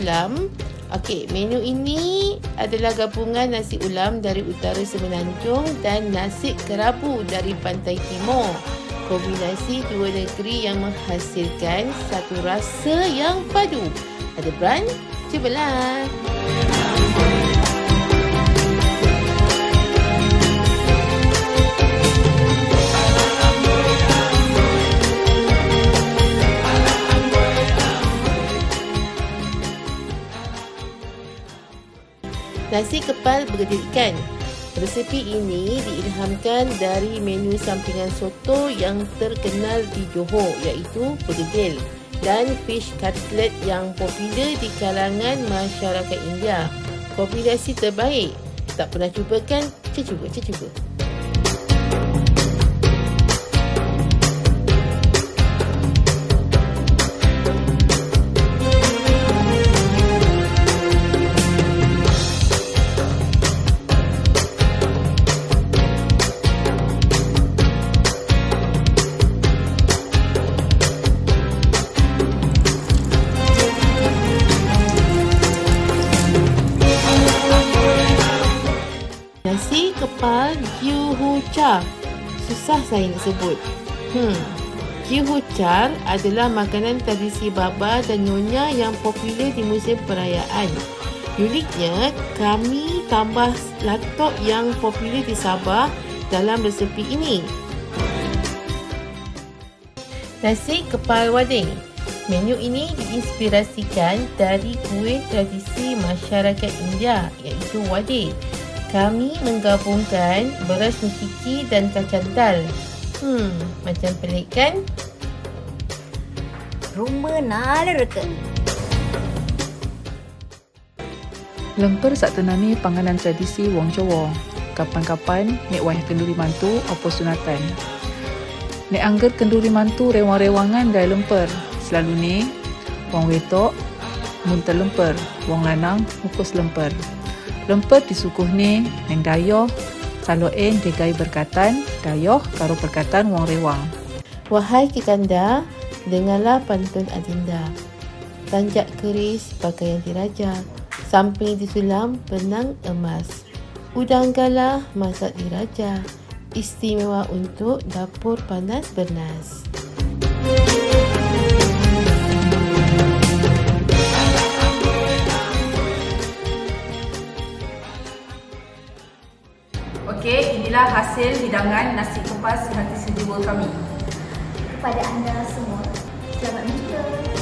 ulam. Okey, menu ini adalah gabungan nasi ulam dari utara semenanjung dan nasi kerabu dari pantai timur. Kombinasi dua negeri yang menghasilkan satu rasa yang padu. Ada beran? Cubalah. Nasi kepal bergedil ikan. Resepi ini diilhamkan dari menu sampingan soto yang terkenal di Johor, iaitu bergedil, dan fish cutlet yang popular di kalangan masyarakat India. Kombinasi terbaik. Tak pernah cuba kan? Cuba. Nasi kepal Jiu Hu Char. Susah saya nak sebut. Jiu Hu Char adalah makanan tradisi Baba dan Nyonya yang popular di musim perayaan. Uniknya, kami tambah latok yang popular di Sabah dalam resepi ini. Nasi kepal Wadai. Menu ini diinspirasikan dari kuih tradisi masyarakat India, iaitu Wadai. Kami menggabungkan beras musiki dan kacang dal. Macam pelik kan? Rumah nalar ke? Lempar sak tenani panganan tradisi Wong Jowo. Kapan-kapan nek wayah kenduri mantu opo sunatan. Nek angger kenduri mantu rewang-rewangan gaya lempar. Selalu ni wong wetok munta lempar, wong lanang mukus lempar. Lempar disukuh ni neng dayoh saloen degai berkatan dayoh karo berkatan wong rewang. Wahai kikanda, dengarlah pantun adinda. Tanjak keris pakaian diraja, samping disulam benang emas. Udang galah masak diraja, istimewa untuk dapur panas bernas. Okey, inilah hasil hidangan nasi kepal sehati sejiwa kami. Kepada anda semua, selamat mencuba.